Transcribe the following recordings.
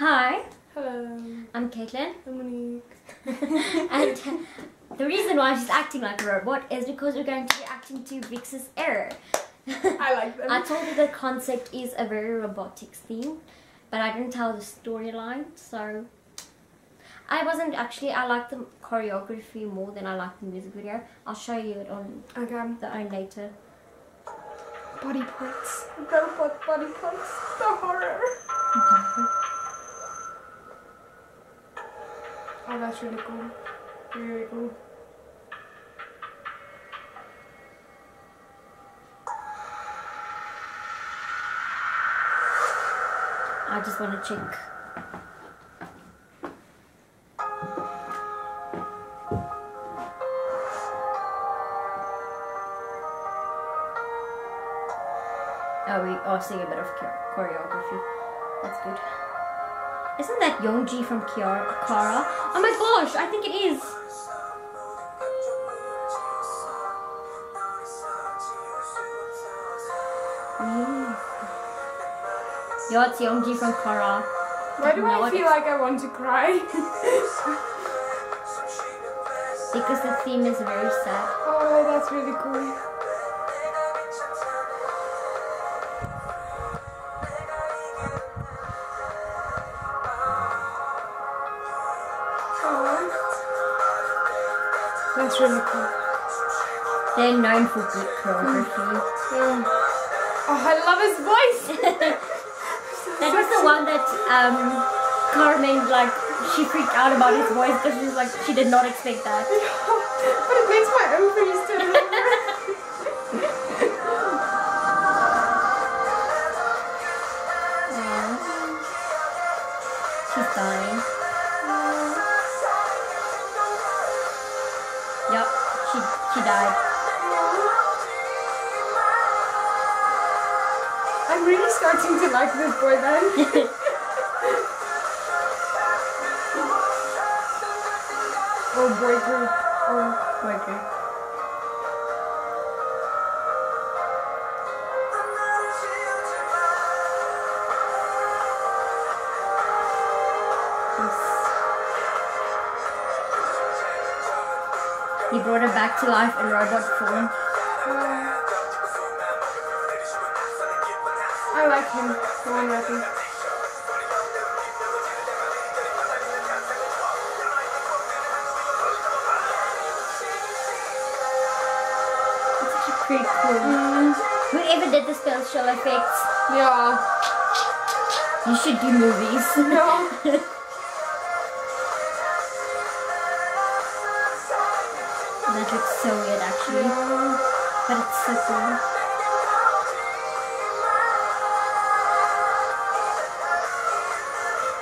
Hi. Hello. I'm Caitlin. I'm Monique. And the reason why she's acting like a robot is because we're going to be acting to VIXX's error. I like them. I told you the concept is a very robotics theme, but I didn't tell the storyline, so I wasn't actually. I liked the choreography more than I liked the music video. I'll show you it on the own later. Body parts. Robot body parts. The horror. Oh, that's really cool. Really cool. I just want to check. Oh, we are seeing a bit of choreography. That's good. Isn't that Youngji from Kara? Oh my gosh, I think it is. Yeah, it's Youngji from Kara. Why do I feel like I want to cry? Because the theme is very sad. Oh, that's really cool. That's really cool. They're known for good choreography. Yeah. Oh, I love his voice! That was the one that Carmen, like, she freaked out about his voice because she's like, she did not expect that. But it makes my own face to remember. Yeah. She's dying. Yep, she died. I'm really starting to like this boy band. Oh boy group. Oh boy group. He brought her back to life in robot form. I like him. The one rapping. It's actually pretty cool. Whoever did the special effects. Yeah. You should do movies. No. That looks so weird actually, but it's so cool.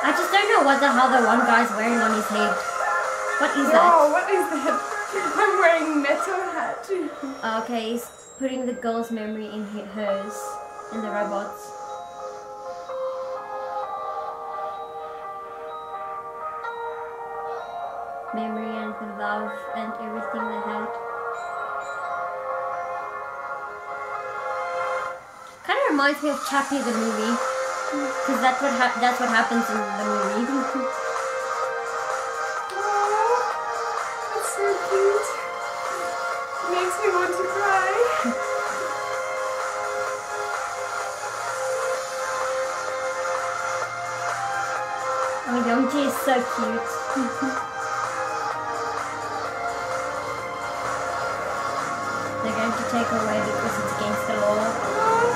I just don't know what the hell the one guy's wearing on his head. What is that? Oh, what is that? I'm wearing metal hat. Okay, he's putting the girl's memory in hers, in the robot's. Memory and the love and everything they had. Kind of reminds me of Chappie the movie, because that's what happens in the movie. Aww, that's so cute. It makes me want to cry. Oh, Youngji is so cute. They're going to take her away because it's against the law. Oh no!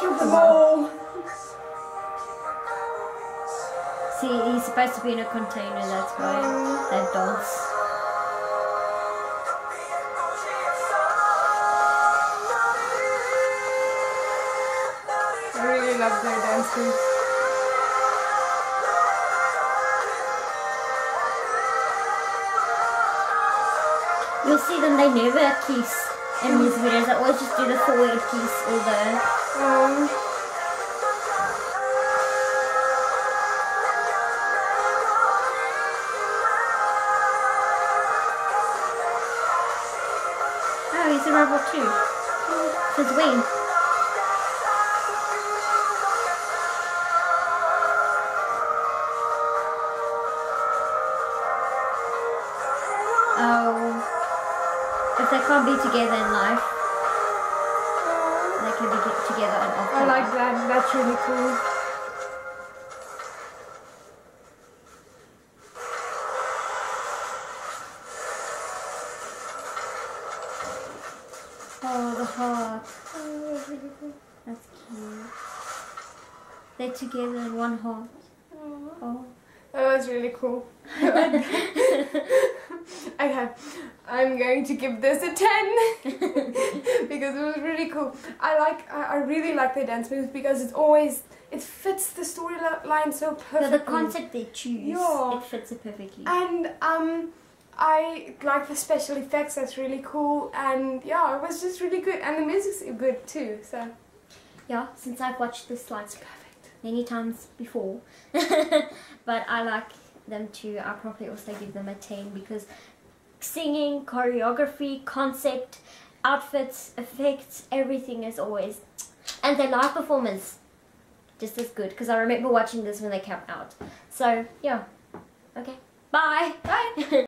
Kill them all! He's supposed to be in a container, that's why that dance. I really love their dancing. You'll see them, they never kiss. in these videos. I always just do the forward piece or the Oh, he's a rebel too. His wing. If they can't be together in life, they can be together in off. I like that. That's really cool. Oh, the heart. Oh, that's really cool. That's cute. They're together in one heart. Oh, that was really cool. Okay, I'm going to give this a 10 because it was really cool. I really like their dance moves because it's always, it fits the storyline so perfectly. So the concept they choose, it fits it perfectly. And I like the special effects, that's really cool. And yeah, it was just really good. And the music's good too, so. Yeah, since I've watched this like many times before, but I like them too. I'll probably also give them a 10 because singing, choreography, concept, outfits, effects, everything as always. And their live performance, just as good, because I remember watching this when they came out. So, yeah. Okay. Bye. Bye.